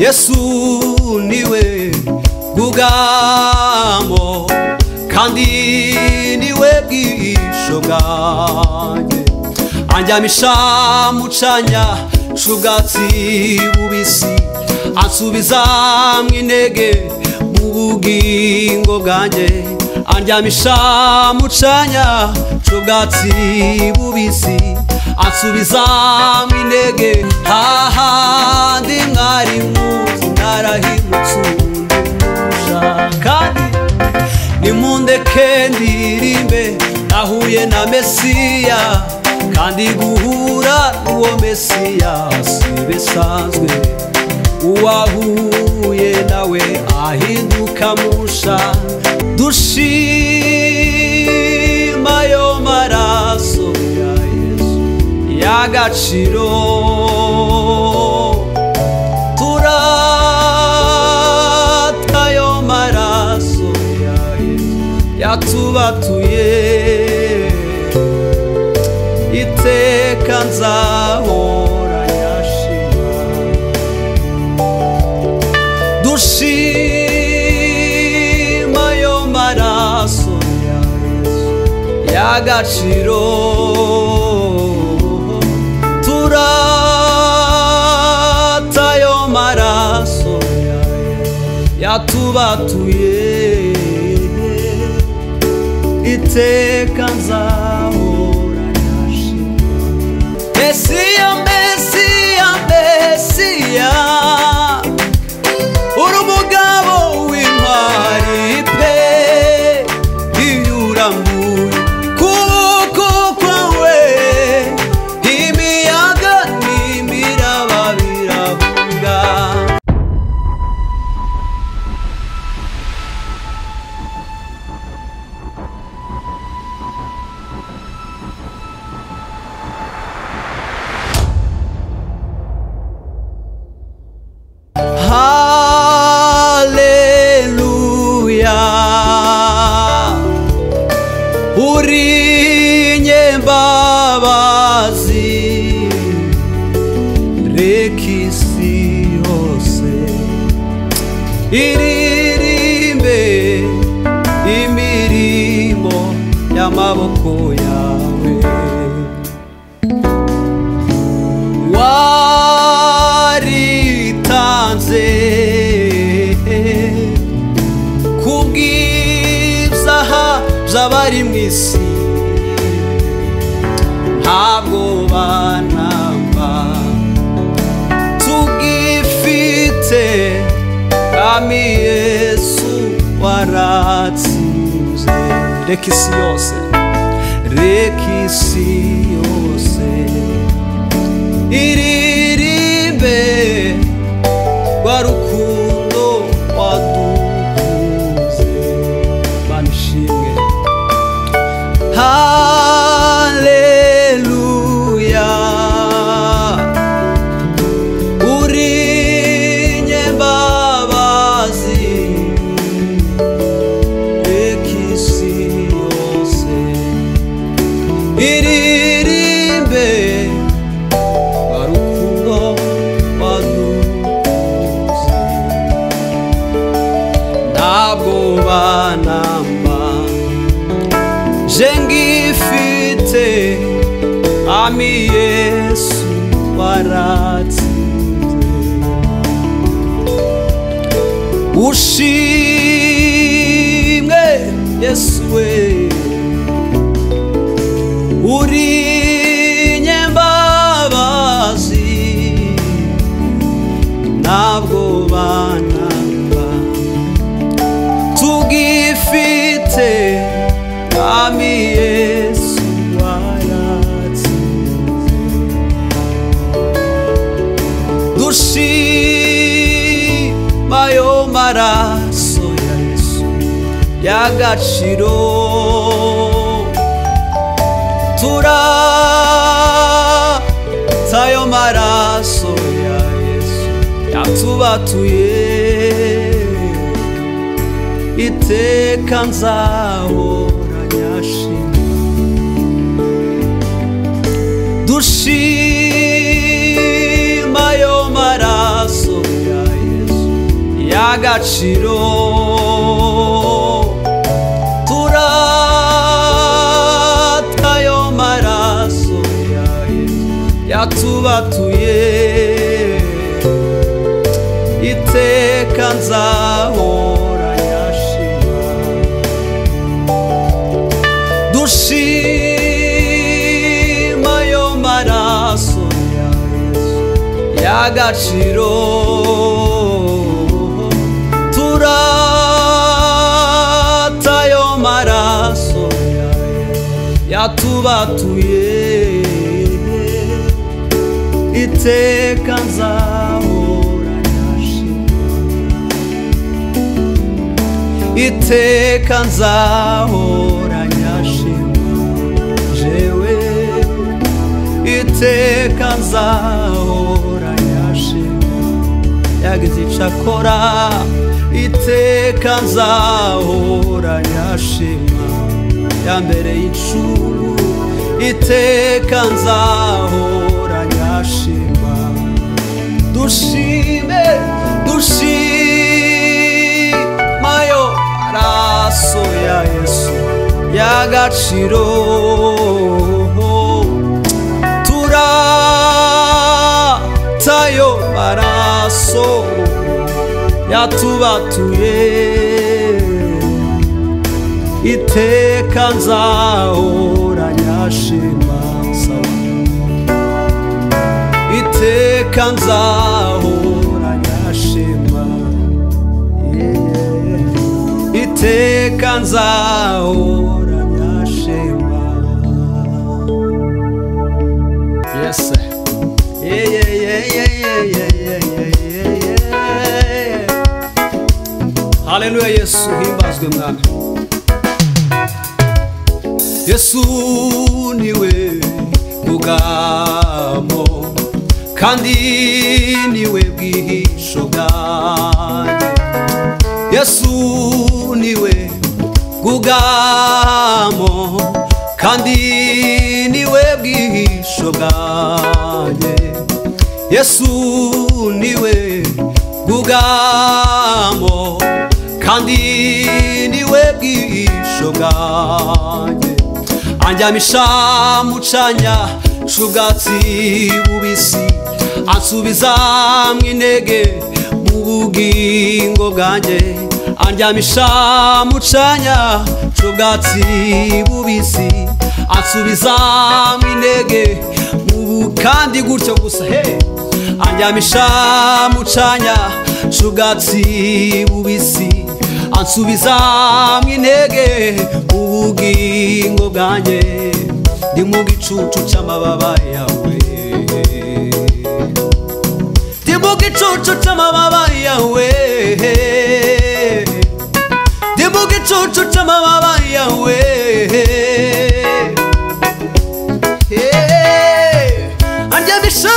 Yesu niwe gugamo kandi niwe gishogaye anjamisha mucanya cugatsi bubisi ansubiza mwintege mubugingo bwanje anjamisha mucanya cugatsi bubisi ansubiza mwintege haha ndi mwari Kendirimbe nahuye na Messiah kandi guhura uwo Messiah sibisanzwe uwahuye nawe ahinduka musha dushima yo maraso ya Yesu y'agaciro turata yo maraso Yatubatuye iteka nzahora nyashima dushima yo maraso ya Yesu y'agaciro turata yo maraso ya Yesu yatubatuye Iteka nzahora nyashima Messiah, Messiah, Messiah Uri umugabo w'intwari pe iyo urambuye kuko kwawe imiyaga n'imiraba biravuga Iririmbe imirimo y'amaboko yawe waritanze kubw'ibyaha by'abari mu isi ntabwo banamba tugifite Ami Yesu waratsinze reki yose iririmbe rwa rukundo wadukunze banishimwe Ami Yesu waratsinze ushimwe Yesu we uri nyembabazi ntabwo banamba tugifite Ami Yesu Dushima yo maraso ya Yesu y'agaciro turata yo maraso ya Yesu yatubatuye iteka nzahora nyashima dushima yo maraso ya Yesu agaciro turatayo maraso ya Yesu yatubatuye iteka nzahora yashima dushima yo maraso ya Yesu yagaciro yatubatuye iteka nzahora yashima iteka nzahora yashima jewe iteka nzahora yashima yagizicakora iteka nzahora yashima yambere y'icuru iteka nzahora yashima dushime dushima yo maraso ya Yesu y'agaciro turatayo maraso yatubatuye iteka nzahora yashima iteka nzahora yashima iteka nzahora yashima yes yeah yeah yeah yeah yeah yeah haleluya Yesu himbazwe mwami Yesu niwe bwugamo kandi niwe bwihisho bwanjye Yesu niwe bwugamo kandi niwe bwihisho bwanjye Yesu niwe bwugamo kandi niwe bwihisho bwanjye Anjyamisha mu canya c'ubwatsi bubisi ansubiza mu intege mu bugingo bwanjye Anjyamisha mu canya c'ubwatsi bubisi ansubiza mu intege kandi gutyo gusa hey Anjyamisha mu canya c'ubwatsi bubisi ansubiza mu intege ubugingo bwanjye ndi mu gicucu cy'amababa yawe ndi mu gicucu cy'amababa yawe ndi mu gicucu cy'amababa yawe anjyamisha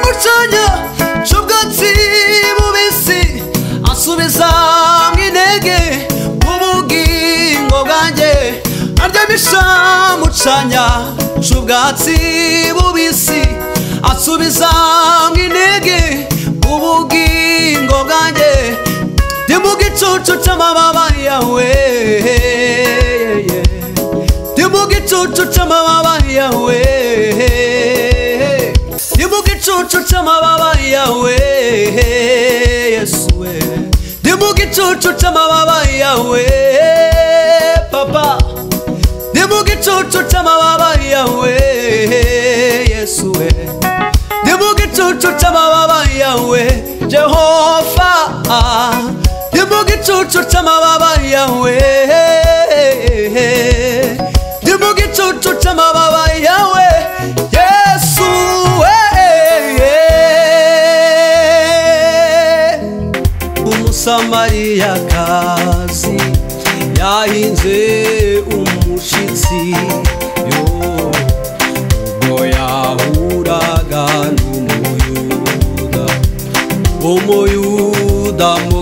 mu canya c'ubwatsi bubisi ansubiza Anjyamisha mu canya c'ubwatsi bubisi ansubiza mu intege mu bugingo bwanjye ndi mu gicucu c'amababa yawe ndi mu gicucu c'amababa yawe ndi mu gicucu c'amababa yawe Yesu we ndi mu gicucu c'amababa yawe Papa Dimugicucu c'amababa yawe Yesu we Dimugicucu c'amababa yawe Jehova Dimugicucu c'amababa yawe Dimugicucu c'amababa yawe Yesu we Umusamariyakazi yahinze umushitsi ubwo yahuraga n'umuyuda umuyuda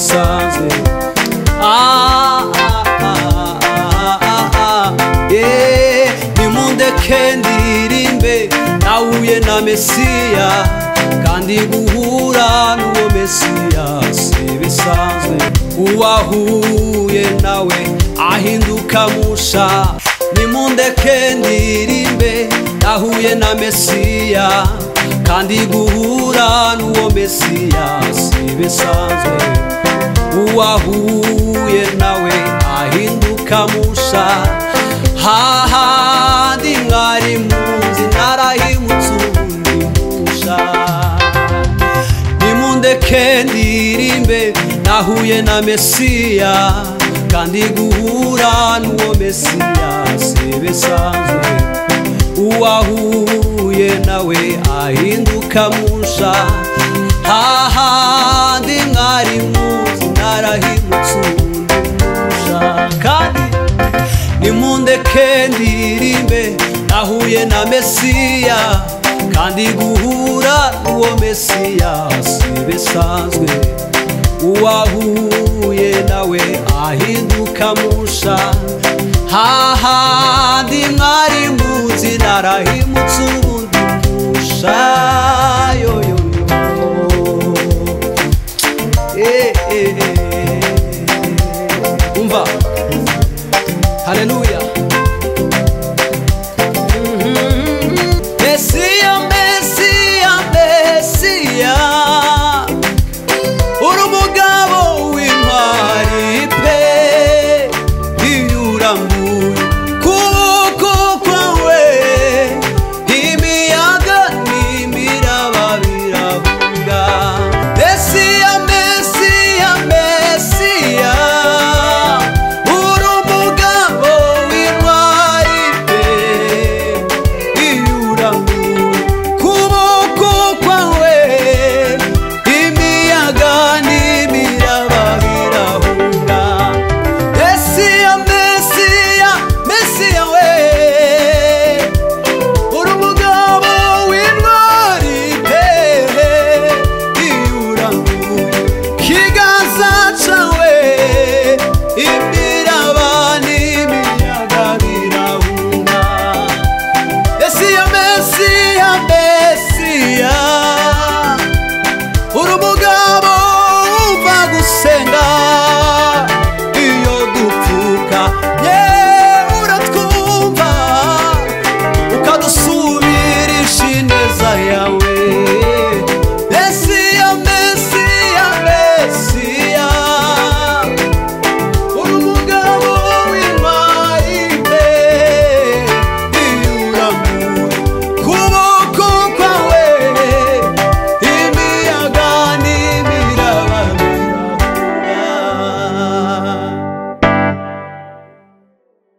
Sazi. Yeah, nimunde kendirimbe nahuye na Messiah, kandi guhura n'uwo Messiah sibisanzwe. Uwahuye nawe ahinduka musha. Nimunde kendirimbe nahuye na Messiah, kandi guhura n'uwo Messiah sibisanzwe. Uwahuye nawe ahinduka musha. Hahandi mwari munzi narahimutse ubundi musha. Nimundeke ndirimbe nahuye na Messiah, kandi guhura n'uwo Messiah sibisanzwe. Uwahuye nawe ahinduka musha. Hahandi mwari munzi narahimutse musha. Kandi nimundeke ndirimbe nahuye na Messiah, kandi guhura n'uwo Messiah sibisanzwe. Uwahuye nawe ahinduka musha. Hahandi mwari munzi narahimutse ubundi musha. Hallelujah.